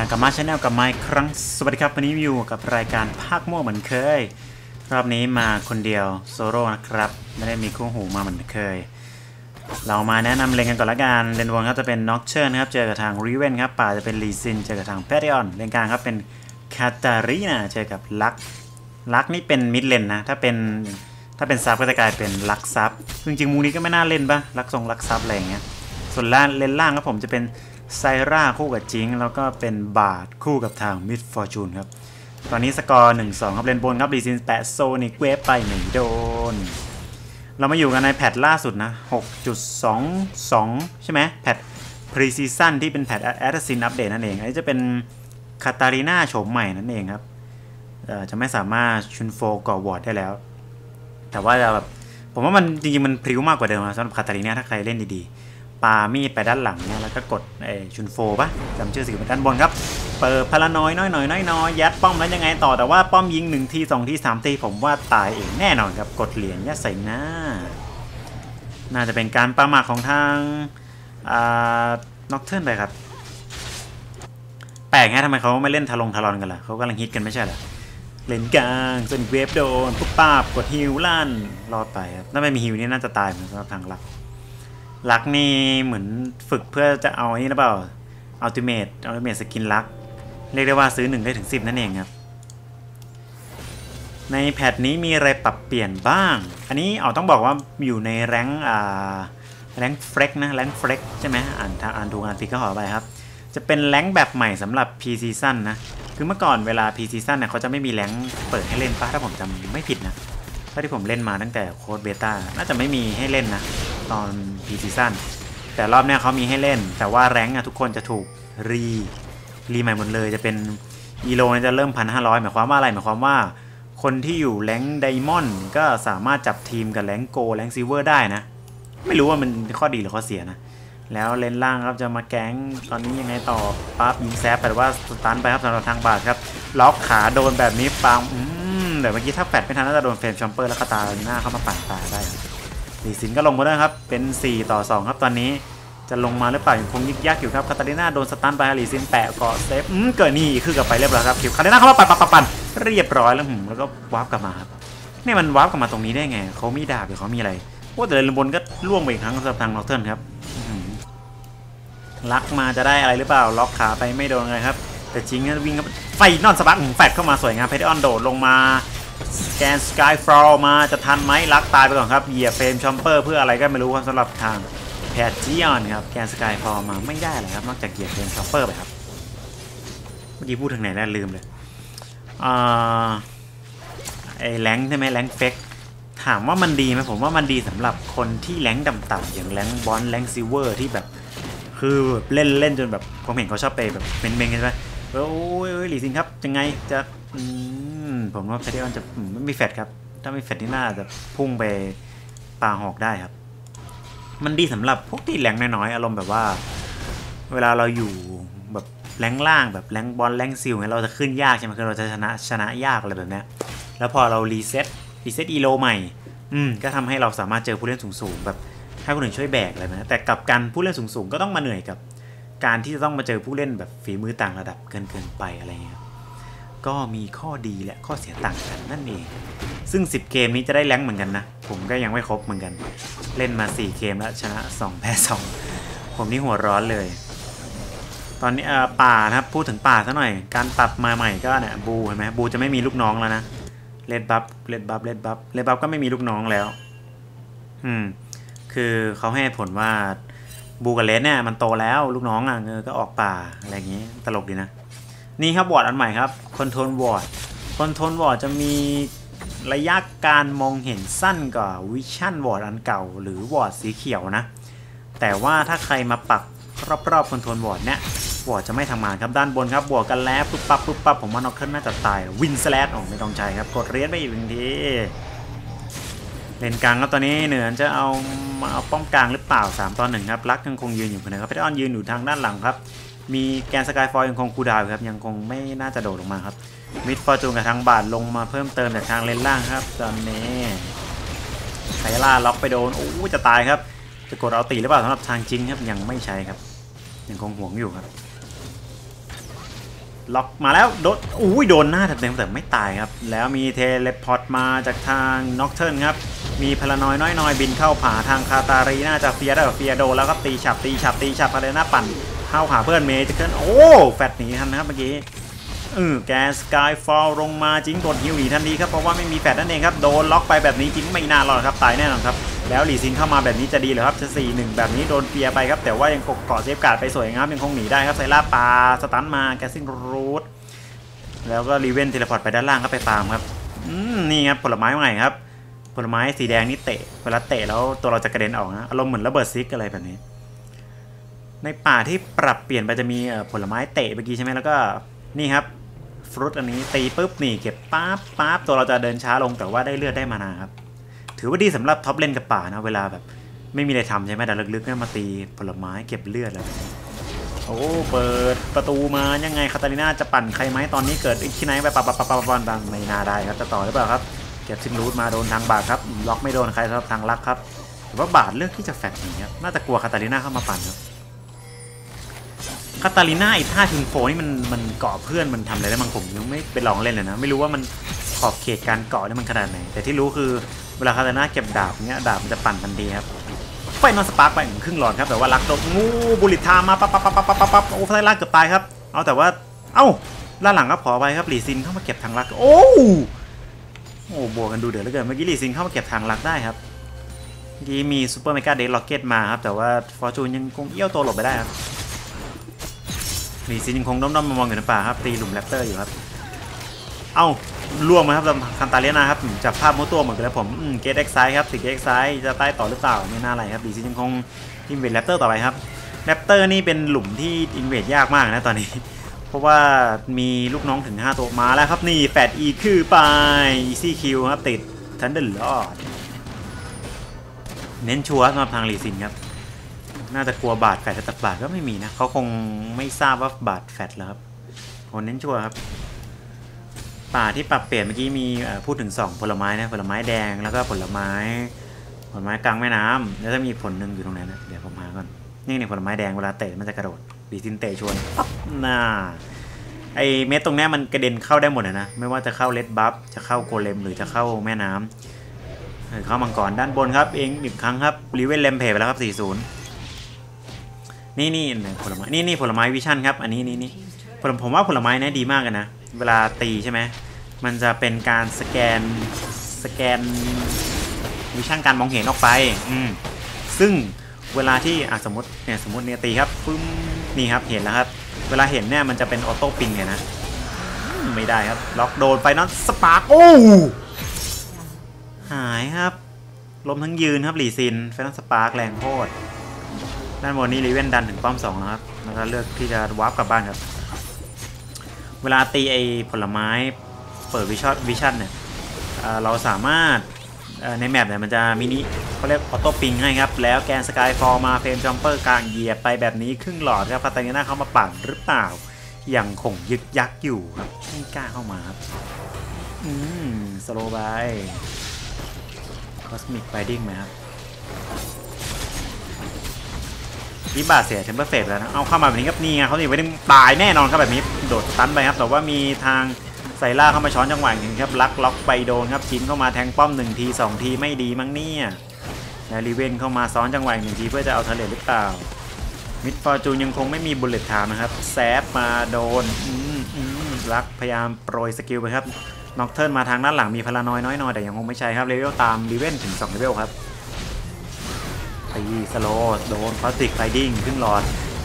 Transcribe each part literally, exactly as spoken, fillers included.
Nakama Channel กับไมค์ครั้งสวัสดีครับวันนี้อยู่กับรายการภาคมั่วเหมือนเคยรอบนี้มาคนเดียวโซโล่นะครับไม่ได้มีคู่หูมาเหมือนเคยเรามาแนะนำเลนกันก่อนละกันเลนบนครับจะเป็นน็อกเชิร์นครับเจอกับทางริเวนครับป่าจะเป็นลีซินเจอกับทางแพทริออนเลนกลางครับเป็นคาตารีนาเจอกับลักลักนี่เป็นมิดเลนนะถ้าเป็นถ้าเป็นซับก็จะกลายเป็นลักซับจริงๆมูนี้ก็ไม่น่าเล่นปะลักทรงลักซับอะไรอย่างเงี้ยส่วนล่างเลนล่างครับผมจะเป็นไซร่าคู่กับจิงแล้วก็เป็นบาทคู่กับทางมิดฟอร์จูนครับตอนนี้สกอร์ หนึ่งสอง ครับเลนบนครับลีซินแปะโซนิกเวฟไปหนึ่งโดนเรามาอยู่กันในแพทล่าสุดนะ หกจุดสองสอง ใช่ไหมแพทพรีซีซั่นที่เป็นแพทแอดซินอัปเดตนั่นเองอันนี้จะเป็นคาตาลีน่าโฉมใหม่นั่นเองครับจะไม่สามารถชุนโฟก่อวอร์ดได้แล้วแต่ว่าแบบผมว่ามันจริงๆมันพริ้วมากกว่าเดิมนะสำหรับคาตาลีน่าถ้าใครเล่นดีๆปามีดไปด้านหลังเนี่ยแล้วก็กดชุนโฟปะจำชื่อสิ่งด้านบนครับเปิดพลานอยน้อยๆน้อยๆยัดป้อมแล้วยังไงต่อแต่ว่าป้อมยิงหนึ่งทีสองทีสามทีผมว่าตายเองแน่นอนครับกดเหรียญยัดใส่หน้าน่าจะเป็นการประมาทของทางน็อกเทิร์นไปครับแปลกฮะทำไมเขาไม่เล่นทะลงทะลอนกันล่ะเขากำลังฮิตกันไม่ใช่เหรอเลนกลางส่วนเวฟโดนปุ๊บป้าบกดฮิวลั่นรอดไปครับถ้าไม่มีฮิวนี่น่าจะตายเหมือนทางลักลักนี่เหมือนฝึกเพื่อจะเอานี่หรือเปล่าอัลติเมทอัลติเมทสกินลักเรียกได้ว่าซื้อหนึ่งได้ถึงสิบนั่นเองครับในแพทนี้มีอะไรปรับเปลี่ยนบ้างอันนี้เอาต้องบอกว่าอยู่ในแรงอ่าแรงเฟรกนะแรงเฟรกใช่ไหมอ่านอ่านดูงานฟิกก็ขอไปครับจะเป็นแรงแบบใหม่สำหรับ P Season นะคือเมื่อก่อนเวลา P Season เนี่ยเขาจะไม่มีแรงเปิดให้เล่นป่ะถ้าผมจำไม่ผิดนะเท่าที่ผมเล่นมาตั้งแต่โค้ดเบต้าน่าจะไม่มีให้เล่นนะตอน P Season แต่รอบนี้เขามีให้เล่นแต่ว่าแรงทุกคนจะถูกรีรีใหม่หมดเลยจะเป็นอีโลจะเริ่มพันห้าร้อยหมายความว่าอะไรหมายความว่าคนที่อยู่แรงไดมอนด์ก็สามารถจับทีมกับแรงโกแรงซิเวอร์ได้นะไม่รู้ว่ามันข้อดีหรือข้อเสียนะแล้วเลนล่างครับจะมาแก๊งตอนนี้ยังไงต่อปั๊บยิงแซฟแปลว่าสตันไปครับสำหรับทางบาทครับล็อกขาโดนแบบนี้ปังเดี๋ยวเมื่อกี้ถ้าแปดไม่ทันน่าจะโดนเฟรมชอมเปอร์และคาตาหน้าเข้ามาปั่นตาได้ลีซินก็ลงมาด้วยครับเป็นสี่ต่อสองครับตอนนี้จะลงมาหรือเปล่ายังคงยึกยักอยู่ครับคาตาลิน่าโดนสตันไปลีซินแปะเกาะเซฟเกิดนี่คือกลับไปเรียบร้อยครับคิวคาตาลิน่าเข้ามาปั่นปั่นเรียบร้อยแล้วแล้วก็วาร์ปกลับมาครับนี่มันวาร์ปกลับมาตรงนี้ได้ไงเขามีดาบหรือเขามีอะไรพวกเดินบนก็ล่วงไปอีกครั้งสำหรับทางน็อกเทิร์นครับลักมาจะได้อะไรหรือเปล่าล็อกขาไปไม่โดนเลยครับแต่จริงก็วิ่งไฟนอนสะบัดแฟดเข้ามาสวยงามเพดอนโดดลงมาแกนสกายฟลอร์มาจะทันไหมลักตายไปก่อนครับเหยียบเฟรมชอมเปอร์เพื่ออะไรก็ไม่รู้ครับสำหรับทางแพทจีออนครับแกนสกายฟลอร์มาไม่ได้เลยครับนอกจากเหยียบเฟรมชอมเปอร์ไปครับเมื่อกี้พูดถึงไหนแล้วลืมเลยอ่าไอแรงใช่ไหมแรงเฟกถามว่ามันดีไหมผมว่ามันดีสำหรับคนที่แรงต่ำๆอย่างแรงบอลแรงซิเวอร์ที่แบบคือเล่นเล่นจนแบบผมเห็นเขาชอบไปแบบเมนเมนกันใช่ไหมโอ้ยหลีซินครับยังไงจะผมว่าแพทริออนจะไม่มีแฟดครับถ้าไม่แฟดนี่น่าจะพุ่งไปปาหอกได้ครับมันดีสำหรับพวกที่แรงน้อยๆอารมณ์แบบว่าเวลาเราอยู่แบบแรงล่างแบบแรงบอลแรงซิลเนี่ยเราจะขึ้นยากใช่ไหมคือเราจะชนะชนะยากอะไรแบบนี้แล้วพอเรารีเซ็ตรีเซ็ตอีโลใหม่อืมก็ทำให้เราสามารถเจอผู้เล่นสูงๆแบบให้คนอื่นช่วยแบกอะไรนะแต่กับการผู้เล่นสูงๆก็ต้องมาเหนื่อยกับการที่จะต้องมาเจอผู้เล่นแบบฝีมือต่างระดับเกินๆไปอะไรเงี้ยก็มีข้อดีและข้อเสียต่างกันนั่นเองซึ่งสิบเกมนี้จะได้แรงเหมือนกันนะผมก็ยังไม่ครบเหมือนกันเล่นมาสี่เกมแล้วชนะสองแพ้สองผมนี่หัวร้อนเลยตอนนี้ป่านะครับพูดถึงป่าซะหน่อยการปรับมาใหม่ก็เนี่ยบูเห็นไหมบูจะไม่มีลูกน้องแล้วนะเลดบัฟเลดบัฟเลดบัฟเลดบัฟก็ไม่มีลูกน้องแล้วอืมคือเขาให้ผลว่าบูกับเลสเนี่ยมันโตแล้วลูกน้องอ่ะเงยก็ออกป่าอะไรอย่างนี้ตลกดีนะนี่ครับวอร์ดอันใหม่ครับคอนโทรลวอร์ดคอนโทรลวอร์ดจะมีระยะการมองเห็นสั้นกว่าวิชั่นวอร์ดอันเก่าหรือวอร์ดสีเขียวนะแต่ว่าถ้าใครมาปักรอบๆคอนโทรลวอร์ดเนี่ยวอร์ดจะไม่ทำงานครับด้านบนครับบวกกันแล้วปุ๊บปั๊บปุ๊บปั๊บผมว่าน็อกเทิร์นน่าจะตายวินสแลชออกไม่ต้องใจครับกดเรียนไปอีกหนึ่งทีเลนกลางครับตอนนี้เหนือจะเอามาเอาป้อมกลางหรือเปล่าสามตอนหนึ่งครับลักยังคงยืนอยู่คนเดียวครับเพชรอ้อนยืนอยู่ทางด้านหลังครับมีแกนสกายฟอยยังคงคูดาวครับยังคงไม่น่าจะโดดลงมาครับมิดฟอร์จูนกับทางบาทลงมาเพิ่มเติมจากทางเลนล่างครับตอนนี้ไซร่าล็อกไปโดนโอ้จะตายครับจะกดเอาตีหรือเปล่าสำหรับทางจิงครับยังไม่ใช้ครับยังคงห่วงอยู่ครับ ล็อกมาแล้วโดนอุ้ยโดนหน้าเต็มแต่ไม่ตายครับแล้วมีเทเลพอร์ตมาจากทางน็อกเทิร์นครับมีพลานอยน้อยน้อยบินเข้าผาทางคาตารีน่าจะเฟียได้เฟียโดแล้วก็ตีฉับตีฉับตีฉับพาเลน่าปั่นเข้าหาเพื่อนเมย์จะเคลื่อนโอ้แฟตหนีทันนะครับเมื่อกี้อือแกสกายฟอลลงมาจิงกดฮิวหนีทันทีครับเพราะว่าไม่มีแฟตนั่นเองครับโดนล็อกไปแบบนี้จิงไม่น่ารอดครับตายแน่นอนครับแล้วหลีซินเข้ามาแบบนี้จะดีเหรอครับจะสี่หนึ่งแบบนี้โดนเฟียไปครับแต่ว่ายังเกาะเซฟการ์ดไปสวยงามยังคงหนีได้ครับไซล่าปาสตันมาแกซิ่งรูทแล้วก็รีเวนเทเลพอร์ตไปด้านล่างครับไปฟาร์มครับอืมนี่ครับผลไม้ว่าไงครับผลไม้สีแดงนี่เตะเวลาเตะแล้วตัวเราจะกระเด็นออกนะอารมณ์เหมือนระเบิดซิกอะไรแบบนี้ในป่าที่ปรับเปลี่ยนไปจะมีผลไม้เตะเมื่อกี้ใช่ไหมแล้วก็นี่ครับฟรุตอันนี้ตีปุ๊บนี่เก็บปั๊บปั๊บตัวเราจะเดินช้าลงแต่ว่าได้เลือดได้มานาครับถือว่าดีสำหรับท็อปเล่นกับป่านะเวลาแบบไม่มีอะไรทำใช่ไหมแต่ลึกๆเนี่ยมาตีผลไม้เก็บเลือดแล้วโอ้เปิดประตูมายังไงคาตาลิน่าจะปั่นใครไหมตอนนี้เกิดอีกที่ไหนไปปะปะปะปะปะปะไม่น่าได้ครับจะต่อหรือเปล่าครับเก็บซิงรูทมาโดนทางบาดครับล็อกไม่โดนใครครับทางลักครับแต่ว่าบาดเลือกที่จะแฟดหนีครับน่าจะกลัวคาตาลิน่าเข้ามาปั่นครับคาตาลิน่าไอ้ท่าชุนโฟนี่มันมันเกาะเพื่อนมันทำอะไรได้บางผมยังไม่ไปลองเล่นเลยนะไม่รู้ว่ามันขอบเขตการเกาะนี่มันขนาดไหนแต่ที่รู้คือเวลาคาตาลิน่าเก็บดาบเนี้ยดาบมันจะปั่นทันทีครับไฟนอนสปาร์กไปครึ่งหลอดครับแต่ว่าลักโดนงูบุลิทามาปั๊บปั๊บปั๊บปั๊บปั๊บโอ้ไซล่าเกือบตายครับเอาแต่ว่าเอ้าล่าหลังครับขอไปครับหลีซินเข้ามาเก็บทางลักโอ้โอ้บวกกันดูเดือดเหลือเกินเมื่อกี้หลีซินเข้ามาเก็บทางลักได้ครับที่มีซูเปอร์เมกาเดล็อกเก็ตมาครับแต่ว่าฟอร์จูนยังคงเอี้ยวตัวหลบไปได้ครับหลีซินยังคงด้อมๆมองอยู่ในป่าครับตีหลุมแรปเตอร์อยู่ครับเอ้าล่วงมาครับคันตาเลียนาครับจับภาพมัวตัวเหมือนกันแล้วผมเกตเอ็กซ์ไซด์ครับสิเกตเอ็กซ์ไซด์จะใต้ต่อหรือเปล่าไม่น่าอะไรครับดีซิยังคงอินเวดแรปเตอร์ต่อไปครับแรปเตอร์นี่เป็นหลุมที่อินเวดยากมากนะตอนนี้เพราะว่ามีลูกน้องถึงห้าตัวมาแล้วครับนี่แฟดอีคือไปอีซี่คิวครับติดทันเดอร์ลอดเน้นชัวร์สำหรับทางลีซินครับน่าจะกลัวบาดแฟดแต่บาดก็ไม่มีนะเขาคงไม่ทราบว่าบาดแฟดแล้วครับคนเน้นชัวร์ครับป่าที่ปรับเปลี่ยนเมื่อกี้มีพูดถึงสองผลไม้นะผลไม้แดงแล้วก็ผลไม้ผลไม้กลางแม่น้ำแล้วจะมีผลหนึ่งอยู่ตรงไหนนะเดี๋ยวผมหาก่อนนี่ในผลไม้แดงเวลาเตะมันจะกระโดดดีซินเตะชวนปั๊บน่าไอเม็ดตรงนี้มันกระเด็นเข้าได้หมดนะไม่ว่าจะเข้าเลดบัฟจะเข้าโกเลมหรือจะเข้าแม่น้ำหรือเข้ามังกรด้านบนครับเองหนึ่งครั้งครับรีเวนเลมเพย์ไปแล้วครับสี่ศูนย์นี่นี่ผลไม้นี่นี่ผลไม้วิชั่นครับอันนี้นี่นี่ผมว่าผลไม้นี่ดีมากเลยนะเวลาตีใช่ไหมมันจะเป็นการสแกนสแกนวิชั่นการมองเห็นออกไปอืมซึ่งเวลาที่อ่ะสมมติเนี่ยสมมติเนี่ยตีครับปึ้มนี่ครับเห็นแล้วครับเวลาเห็นเนี่ยมันจะเป็นออโต้ปิงไงนะไม่ได้ครับล็อกโดนไปน็อตสปาร์กโอ้หายครับล้มทั้งยืนครับหลีซินไฟน็อตสปาร์กแรงโคตรด้านบนนี้รีเวนดันถึงป้อมสองนะครับแล้วก็เลือกที่จะวาร์ปกลับบ้านครับเวลาตีไอผลไม้เปิดวิชั่นวิชั่นเนี่ยเราสามารถในแมปเนี่ยมันจะมินิเขาเรียกออโต้ปิงให้ครับแล้วแกนสกายฟอลมาเฟรมจอมเปอร์กลางเหยียบไปแบบนี้ครึ่งหลอดครับคาตาลิน่าเข้ามาปั่นหรือเปล่ายังคงยึกยักอยู่ครับไม่กล้าเข้ามาครับอืมสโลว์ไปคอสมิกไบดิ้งไหมครับที่บาดเสียเทมเปอร์เฟสแล้วนะเอาเข้ามาแบบนี้ครับนี่ไงเขานี่ไว้ตายแน่นอนครับแบบนี้โดดตันไปครับแต่ว่ามีทางไซล่าเข้ามาช้อนจังหวะหนึ่งครับลักล็อกไปโดนครับชิ้นเข้ามาแทงป้อมหนึ่งทีสองทีไม่ดีมั้งเนี่ยแล้วรีเวนเข้ามาซ้อนจังหวะหนึ่งทีเพื่อจะเอาทะเลหรือเปล่ามิดฟอร์จูนยังคงไม่มีบุลเลตไทม์นะครับแซฟมาโดนลักพยายามโปรยสกิลไปครับน็อกเทิร์นมาทางด้านหลังมีพลานอยน้อยๆแต่ยังคงไม่ใช่ครับเลเวลตามรีเวนถึงสองเลเวลครับตีสโลว์โดนพลาสติกไฟดิ้งขึ้นหลอด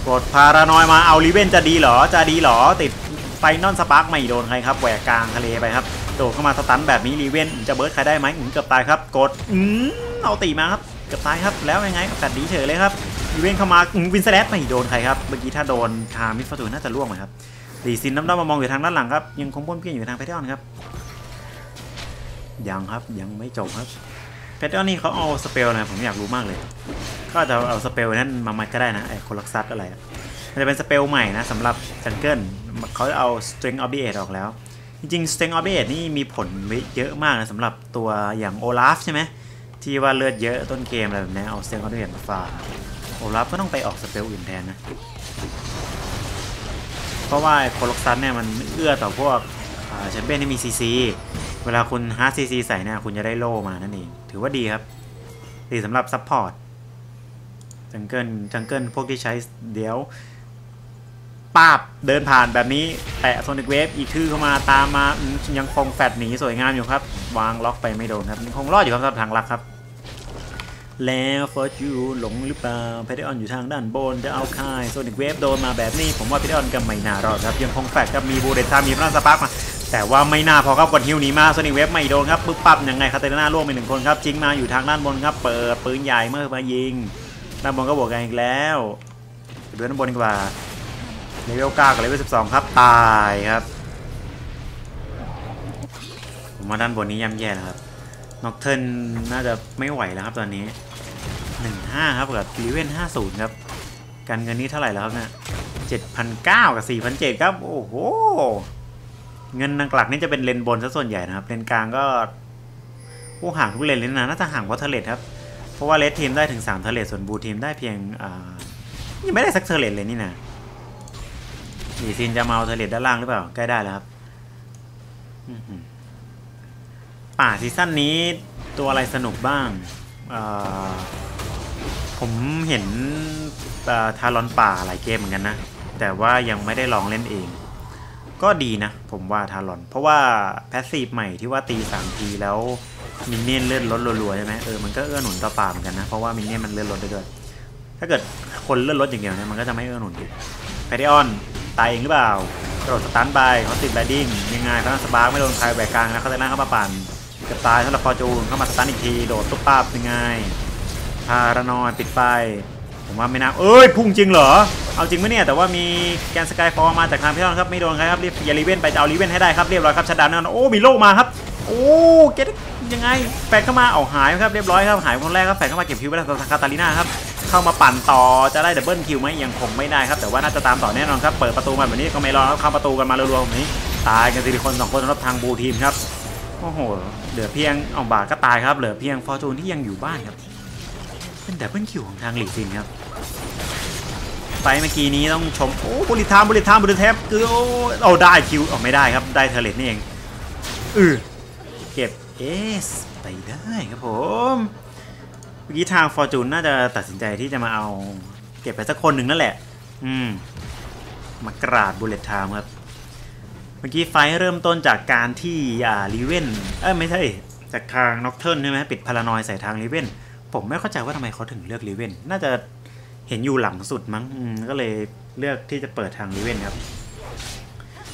กดพารานอยมาเอาลิเวนจะดีเหรอจะดีเหรอติดไฟนอนสปาร์กไม่โดนใครครับแหวกกลางทะเลไปครับโดดเข้ามาสตันแบบนี้ลิเวนจะเบิร์ดใครได้ไหมเกือบตายครับกดอืมเอาตีมาครับเกือบตายครับแล้วยังไงกัดดีเฉยเลยครับลิเวนเข้ามาวินเซเลสไม่โดนใครครับเมื่อกี้ถ้าโดนทามิฟตูน่าจะล่วงไหมครับดีซินน้ำด้อมมามองอยู่ทางด้านหลังครับยังคงป้วนเปี้ยนอยู่ทางไพเทออนครับยังครับยังไม่จบครับแพทเทิร์นนี่เขาเอาสเปลนะผมอยากรู้มากเลยก็จะเอาสเปลนั้นมาใหม่ก็ได้นะไอ้โคลักซัสอะไรมันจะเป็นสเปลใหม่นะสำหรับจังเกิลเขาจะเอา Strength of the Eight ออกแล้วจริงๆ Strength of the Eight นี่มีผลเยอะมากนะสำหรับตัวอย่างโอลาฟใช่ไหมที่ว่าเลือดเยอะต้นเกมอะไรแบบนี้เอา Strength of the Eight มาฟาโอลาฟก็ต้องไปออกสเปลอื่นแทนนะ เพราะว่าโคล็อกซัสเนี่ยมันเอื้อต่อพวกแชมเปี้ยนที่มีซีซีเวลาคุณฮาร์ดซีซีใส่เนี่ยคุณจะได้โล่มานั่นเองถือว่าดีครับดีสำหรับซัพพอร์ตจังเกิลจังเกิลพวกที่ใช้เดี๋ยวป้าบเดินผ่านแบบนี้แตะโซนิกเวฟอีกทื่อเข้ามาตามมายังคงแฟดหนีสวยงามอยู่ครับวางล็อกไปไม่โดนครับคงรอดอยู่ครับทางลักครับแล้วฟอร์จูหลงหรือเปล่าเพเดออนอยู่ทางด้านบนจะเอาค่ายโซนิกเวฟโดนมาแบบนี้ผมว่าเพเดออนก็ไม่น่ารอดครับยังคงแฟดครับมีบูเดต้ามีพลังสปาร์กมาแต่ว่าไม่น่าพอครับกดฮิวหนีมาโซนิกเวฟไม่โดนครับปึ๊บปั๊บยังไงคาเตน่าล่วงไปหนึ่งคนครับจิงมาอยู่ทางด้านบนครับเปิดปืนใหญ่เมื่อมายิงด้านบนก็บวกกันอีกแล้วเดินด้านบนดีกว่าเลเวลเก้ากับเลเวลสิบสองครับตายครับผมว่าด้านบนนี้ย่ำแย่นะครับน็อกเทิร์นน่าจะไม่ไหวแล้วครับตอนนี้หนึ่งพันห้าร้อยครับกับเลเวลห้าสิบครับการเงินนี้เท่าไหร่แล้วครับเนี่ย เจ็ดพันเก้าร้อย กับ สี่พันเจ็ดร้อย ครับโอ้โหเงินหลักๆนี่จะเป็นเลนบนซะส่วนใหญ่นะครับเลนกลางก็โอ้ห่างทุกเลนเลยนะน่าจะห่างเพราะทะเลครับเพราะว่าเลดทีมได้ถึงสามทะเลส่วนบูทีมได้เพียงยังไม่ได้สักทะเลเลยนี่นะดีซินจะมาเอาเทเลตด้านล่างหรือเปล่าใกล้ได้แล้วครับป่าซีซั่นนี้ตัวอะไรสนุกบ้างผมเห็นทารอนป่าหลายเกมเหมือนกันนะแต่ว่ายังไม่ได้ลองเล่นเองก็ดีนะผมว่าทารอนเพราะว่าแพสซีฟใหม่ที่ว่าตีสามทีแล้วมินเนี่ยนเลื่อนลดรัวๆใช่ไหมเออมันก็เอื้อหนุนต่อป่าเหมือนกันนะเพราะว่ามินเนี่ยนมันเลื่อนลดด้วยถ้าเกิดคนเลื่อนลดอย่างเดียวเนี่ยมันก็จะไม่เอื้อหนุนถูกไพเดออนตายเองหรือเปล่ากระโดดสตันไปเขาติดแบดดิ้งยังไงพลังสปาร์กไม่โดนใครแหวกกลางนะเขาจะนั่งเข้ามาปั่นเกือบตายสำหรับฟอร์จูนเข้ามาสตันอีกทีโดดตุ๊บป้าบยังไงพารานอยปิดไฟผมว่าไม่น่าเอ้ยพุ่งจริงเหรอเอาจริงไหมเนี่ยแต่ว่ามีแกนสกายฟอร์มาจากทางพี่น้องครับไม่โดนใครครับรีบอย่ารีเวนไปจะเอารีเวนให้ได้ครับเรียบร้อยครับชาดานนโอ้มีโลมาครับโอ้เก็ตยังไงแฝงเข้ามาเอาหายครับเรียบร้อยครับหายคนแรกครับแฝงเข้ามาเก็บคิวไปแล้วกับคาตาลิน่าครับเข้ามาปั่นต่อจะได้ดับเบิลคิวไหมยังคงไม่ได้ครับแต่ว่าน่าจะตามต่อแน่นอนครับเปิดประตูมาแบบนี้ก็ไม่รอครับเข้าประตูกันมารัวๆแบบนี้ตายกันสี่คนสองคนสำหรับทางบูทีมครับโอ้โหเหลือเพียงออกบาก็ตายครับเหลือเพียงฟอร์จูนที่ยังอยู่บ้านครับเป็นดับเบิลคิวของทางหลีซินครับไปเมื่อกี้นี้ต้องชมโอ้บุริทามบุริทามบุริเทปคือโอ้เอาได้คิวออกไม่ได้ครับได้เทเลตนี่เองเออเก็บเอสไปได้ครับผมเมื่อกี้ทางฟอร์จูนน่าจะตัดสินใจที่จะมาเอาเก็บไปสักคนหนึ่งนั่นแหละอืมมากราดบุลเลตไทม์ครับเมื่อกี้ไฟเริ่มต้นจากการที่อ่าลิเวนเอ้ยไม่ใช่จากทางน็อกเทิร์นใช่ไหมปิดพารานอยใส่ทางลิเวนผมไม่เข้าใจว่าทำไมเขาถึงเลือกลิเวนน่าจะเห็นอยู่หลังสุดมั้งก็เลยเลือกที่จะเปิดทางลิเวนครับ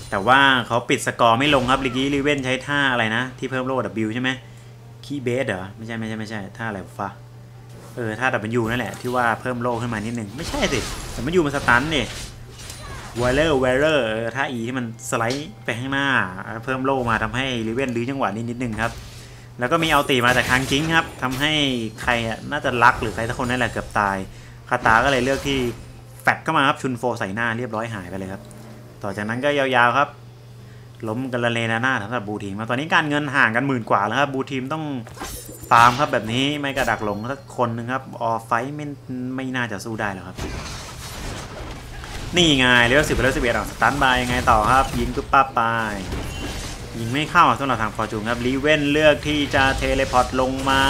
แต่ว่าเขาปิดสกอร์ไม่ลงครับลิกี้ลิเวนใช้ท่าอะไรนะที่เพิ่มโล่ ดับเบิลยู ใช่ไหมคีเบสเหรอไม่ใช่ไม่ใช่ไม่ใช่ท่าอะไรฟ้าเออท่า ดับเบิลยู นั่นแหละที่ว่าเพิ่มโล่ขึ้นมานิดนึงไม่ใช่สิแต่มันอยู่มันสตันนี่วอลเลอร์วอลเลอร์ท่า E ที่มันสไลด์ไปข้างหน้าเพิ่มโล่มาทำให้ลิเวนลื้อจังหวะนี้นิดนึงครับแล้วก็มีเอาตีมาจากทางกิ้งครับทำให้ใครน่าจะรักหรือใครสักคนนั่นแหละเกือบตายคาตาก็เลยเลือกที่แฟดเข้ามาครับชุนโฟใส่หน้าเรียบร้อยหายไปเลยครับต่อจากนั้นก็ยาวๆครับล้มกันละเลนาหน้าสำหรับบูทีมมาตอนนี้การเงินห่างกันหมื่นกว่าแล้วครับบูทีมต้องฟาร์มครับแบบนี้ไม่กระดักหลงสักคนนึงครับออฟไฟไม่ไม่น่าจะสู้ได้แล้วครับนี่ไงเลเวลสิบเลเวลสิบเอ็ดสตันบายยังไงต่อครับยิงปุ๊บป้าไปยิงไม่เข้าสำหรับทางฟอร์จูนครับลีเว่นเลือกที่จะเทเลพอร์ตลงมา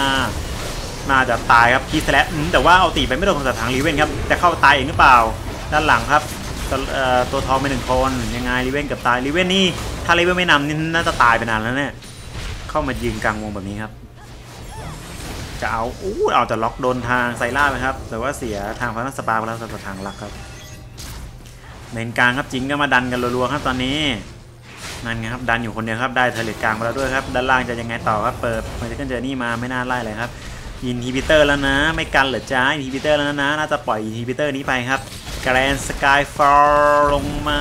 น่าจะตายครับคีสแลตแต่ว่าเอาตีไปไม่โดนของทางลีเว่นครับจะเข้าตายเองหรือเปล่าด้านหลังครับตัวทองไปหนึ่งคนยังไงลิเว่นกับตายลิเว่นนี่ถ้าลิเว่นไม่นำนี่น่าจะตายไปนานแล้วเนี่ยเข้ามายืนกลางวงแบบนี้ครับจะเอาอู้เอาจะล็อกโดนทางไซล่าไหมครับแต่ว่าเสียทางพาราสปาร์แล้วสำหรับทางหลักครับเลนกลางครับจิงก็มาดันกันรัวๆครับตอนนี้นั่นไงครับดันอยู่คนเดียวครับได้เทเลตกลางมาแล้วด้วยครับด้านล่างจะยังไงต่อครับเปิดมาเจอกันเจอนี่มาไม่น่าไล่เลยครับอินฮิบิเตอร์แล้วนะไม่กันเหรอจ้าอินฮิบิเตอร์แล้วนะน่าจะปล่อยอินฮิบิเตอร์นี้ไปครับแกรนสกายฟอลลงมา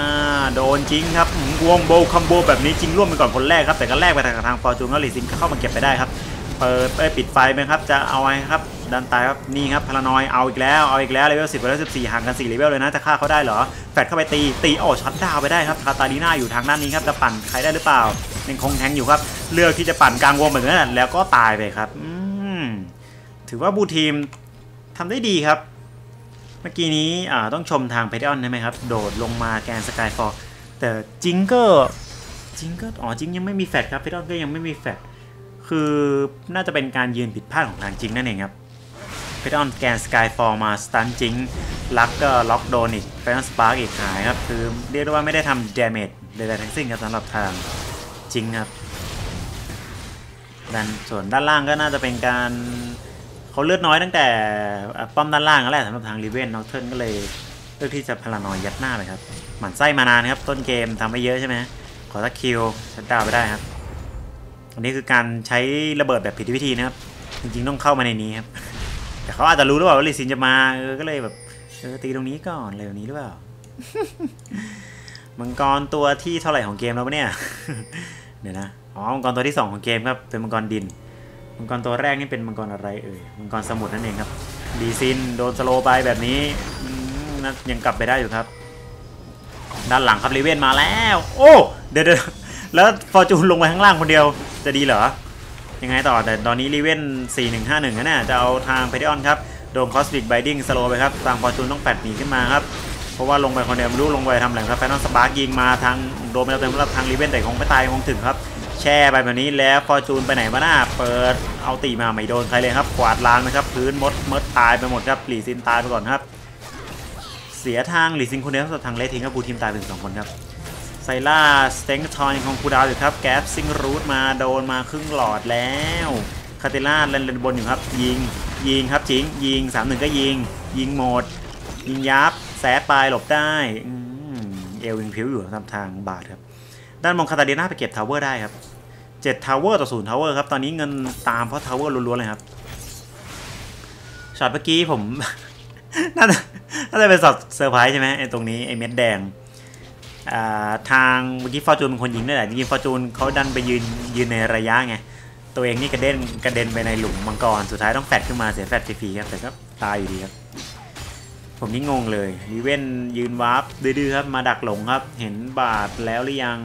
โดนจิงครับวงโบว์คัมโบแบบนี้จิงร่วมไปก่อนคนแรกครับแต่ก็แรกไปทางทางฟอร์จูนแล้วลีซินเข้ามาเก็บไปได้ครับเปิดไปปิดไฟไหมครับจะเอาไว้ครับดันตายครับนี่ครับพารานอยเอาอีกแล้วเอาอีกแล้วเลเวลสิบเลเวลสิบสี่ห่างกันสี่เลเวลเลยนะจะฆ่าเขาได้เหรอแฟดเข้าไปตีตีโอ้ช็อตดาวไปได้ครับคาตาลีน่าอยู่ทางด้านนี้ครับจะปั่นใครได้หรือเปล่ายังคงแทงอยู่ครับเลือกที่จะปั่นกลางวงแบบนั้นแล้วก็ตายไปครับถือว่าบูทีมทำได้ดีครับเมื่อกี้นี้ต้องชมทางเพเดออนใช่ไหมครับโดดลงมาแกนสกายฟอร์ แต่จิงก็จิงก็อ๋อจิงยังไม่มีแฟตครับฟิดอนก็ยังไม่มีแฟตคือน่าจะเป็นการยืนผิดพลาดของทางจิงนั่นเองครับฟิดอนแกนสกายฟอลมาสตันจิงลักก็ล็อกโดนอีกไฟนอลสปาร์กอีกหายครับคือเรียกได้ว่าไม่ได้ทำดาเมจใดๆทั้งสิ้นครับสำหรับทางจิงครับด้านส่วนด้านล่างก็น่าจะเป็นการเขาเลือดน้อยตั้งแต่ป้อมด้านล่างแล้วแหละสำหรับทางรีเวนน็อตเทิร์นก็เลยเลือกที่จะพลานอยยัดหน้าไปครับหมั่นไส้มานานครับต้นเกมทำไปเยอะใช่ไหมขอสักคิวชัดดาวไปได้ครับอันนี้คือการใช้ระเบิดแบบผิดวิธีนะครับจริงๆต้องเข้ามาในนี้ครับแต่เขาอาจจะรู้หรือเปล่าว่าลิซินจะมาเออก็เลยแบบเออตีตรงนี้ก่อนเลยตรงนี้หรือเปล่ามังกรตัวที่เท่าไหร่ของเกมแล้วเนี่ยเดี๋ยวนะอ๋อมังกรตัวที่สองของเกมครับเป็นมังกรดินมังกรตัวแรกนี่เป็นมังกรอะไรเอ่ยมังกรสมุทรนั่นเองครับดีซินโดนสโลไปแบบนี้นะยังกลับไปได้อยู่ครับด้านหลังครับรีเวนมาแล้วโอ้เดี๋ยวๆแล้วฟอร์จูนลงไปข้างล่างคนเดียวจะดีเหรอยังไงต่อแต่ตอนนี้รีเวนสี่หนึ่งห้าหนึ่งนะเนี่ยจะเอาทางเพดิออนครับโดนคอสติกไบดิ้งสโลไปครับทางฟอร์จูนต้องแปดหนีขึ้นมาครับเพราะว่าลงไปคนเดียวไม่รู้ลงไปทำอะไรครับแฟนนอลสปาร์กยิงมาทางโดมแล้วเต็มรับทางรีเวนแต่คงไม่ตายคงถึงครับแช่ไปแบบนี้แล้วฟอร์จูนไปไหนมาหน้าเปิดเอาตีมาไม่โดนใครเลยครับกวาดล้างนะครับพื้นมดมดตายไปหมดครับหลีซินตายไปก่อนครับเสียทางหลีซินคนเดียวส่วนทางเลทิงกับบูทีมตายถึงสองคนครับไซล่าสเต็งทอนของคูดาวอยู่ครับแก๊ปซิงรูทมาโดนมาครึ่งหลอดแล้วคาเตล่าเล่นเลนบนอยู่ครับยิงยิงครับจิงยิงสามหนึ่งก็ยิงยิงหมดยิงยับแสบปลายหลบได้เอลวิงผิวอยู่ตามทางบาทครับด้านมองคาตาเดน่าไปเก็บทาวเวอร์ได้ครับเจ็ดทาวเวอร์ต่อศูนย์ทาวเวอร์ครับตอนนี้เงินตามเพราะทาวเวอร์ล้วนๆเลยครับช็อตเมื่อกี้ผม น่าจะน่าจะเป็นช็อตเซอร์ไพรส์ใช่ไหมไอ้ตรงนี้ไอ้เม็ดแดงทางเมื่อกี้ฟอร์จูนเป็นคนยิงได้แหละจริงๆฟอร์จูนเขาดันไปยืนยืนในระยะไงตัวเองนี่กระเด็นกระเด็นไปในหลุมมังกรสุดท้ายต้องแฟดขึ้นมาเสียแฟดฟรีๆครับแต่ก็ตายอยู่ดีครับผมนี่งงเลยรีเว่นยืนวาร์ปดื้อๆครับมาดักหลงครับเห็นบาดแล้วหรือยัง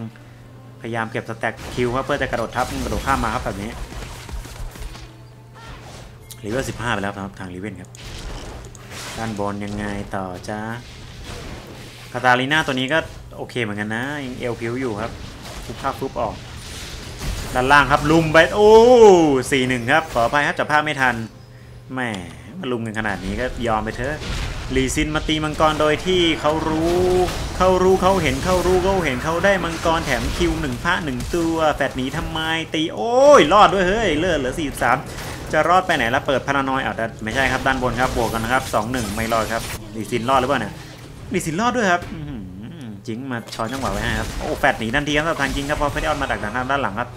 พยายามเก็บสแต็กคิวครับเพื่อจะกระโดดทับกระโดดข้ามมาครับแบบนี้รีเว่นสิบห้าไปแล้วครับทางรีเว่นครับด้านบนยังไงต่อจ้าคาตาลีน่าตัวนี้ก็โอเคเหมือนกันนะยังเอลพิวอยู่ครับฟุบภาพฟุบออกด้านล่างครับลุมไปโอ้สี่หนึ่งครับขออภัยครับจับภาพไม่ทันแหมมาลุมกันขนาดนี้ก็ยอมไปเถอะลีซินมาตีมังกรโดยที่เขารู้เขารู้เขาเห็นเขารู้เขาเห็นเขาได้มังกรแถมคิวหนึ่งพระหนึ่งตัวแฟดหนีทำไมตีโอ้ยรอดด้วยเฮ้ยเลือดเหลือสี่สิบสามจะรอดไปไหนละเปิดพารานอยด์เอาแต่ไม่ใช่ครับด้านบนครับบวกกันนะครับ สองหนึ่ง ไม่รอดครับลีซินรอดหรือเปล่าเนี่ยลีซินรอดด้วยครับจิงมาช้อนจังหวะไว้ให้ครับโอ้แฟดหนีทันทีครับทางจิงครับพอเพดิออนมาดักทางด้านหลังครับ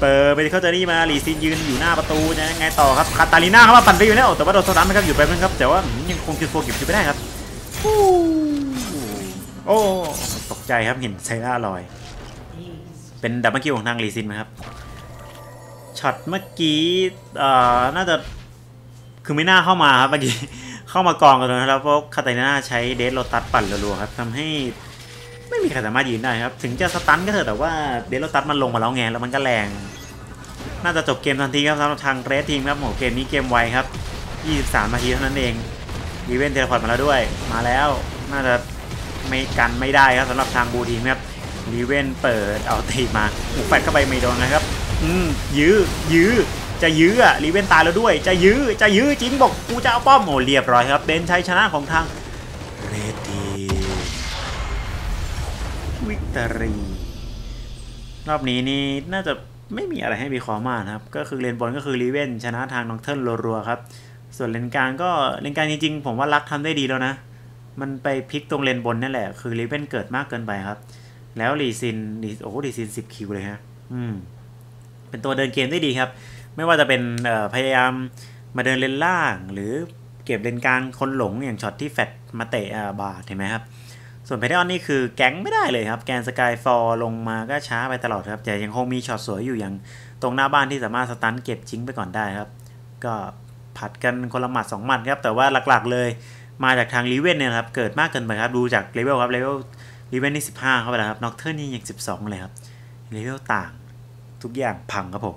เปิดไปเข้าใจนี่มาลีซินยืนอยู่หน้าประตูจะยังไงต่อครับคาตาลีน่าเข้ามาปั่นไปอยู่แล้วแต่ว่าโดนโซดันนะครับหยุดไปเพิ่งครับแต่ว่ายังคงคิวโฟกิบคิวไปได้ครับโอ้ตกใจครับเห็นไซร่าลอยเป็นดับเบิลคิวของทางลีซินนะครับช็อตเมื่อกี้น่าจะคือไม่น่าเข้ามาครับเมื่อกี้เข้ามากองกันเลยครับเพราะคาตาลีน่าใช้เดสโรตัสปั่นรัวๆครับทำให้ไม่มีใครสามารถยืนได้ครับถึงจะสตันก็เถอะแต่ว่าเดสโรตัสมันลงมาแล้วไงแล้วมันก็แรงน่าจะจบเกมทันทีครับสำหรับทางเรดทีมครับโหเกมนี้เกมไวครับยี่สิบสามนาทีเท่านั้นเองอีเวนต์เทเลพอร์ตมาแล้วด้วยมาแล้วน่าจะไม่กันไม่ได้ครับสำหรับทางบูทีมครับอีเวนต์เปิดเอาตีมาบุกแฟดเข้าไปไม่โดนนะครับอืมยื้อยื้อจะยื้ออ่ะอีเวนต์ตายแล้วด้วยจะยื้อจะยื้อจิงบอกกูจะเอาป้อมโหเรียบร้อยครับเป็นชัยชนะของทางเรดทีมวิกตอรี่รอบนี้นี่น่าจะไม่มีอะไรให้มีข้อมานะครับก็คือเลนบอลก็คือรีเวนชนะทางน็อกเทิร์นรัวๆครับส่วนเลนกลางก็เลนกลางจริงๆผมว่ารักทำได้ดีแล้วนะมันไปพลิกตรงเลนบอลนั่นแหละคือรีเวนเกิดมากเกินไปครับแล้วลีซินโอ้ลีซินสิบคิวเลยฮะอืมเป็นตัวเดินเกมได้ดีครับไม่ว่าจะเป็นพยายามมาเดินเลนล่างหรือเก็บเลนกลางคนหลงอย่างช็อตที่แฟตมาเตะบาดเห็นไหมครับส่วนเพเดออนนี่คือแก๊งไม่ได้เลยครับแกนสกายฟอลลงมาก็ช้าไปตลอดครับแต่ยังคงมีช็อตสวยอยู่อย่างตรงหน้าบ้านที่สามารถสตันเก็บจิงไปก่อนได้ครับก็ผัดกันคนละหมัดสองหมัดครับแต่ว่าหลักๆเลยมาจากทางรีเวนเนี่ยครับเกิดมากเกินไปครับดูจากเลเวลครับเลเวลรีเวนนี่สิบห้าเข้าไปแล้วครับน็อกเทิร์นนี่ยังสิบสองเลยครับเลเวลต่างทุกอย่างพังครับผม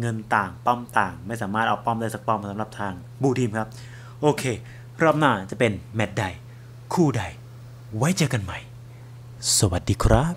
เงินต่างป้อมต่างไม่สามารถเอาป้อมได้สักป้อมสำหรับทางบูทีมครับโอเครอบหน้าจะเป็นแมตช์ใดคู่ใดไว้เจอกันใหม่ สวัสดีครับ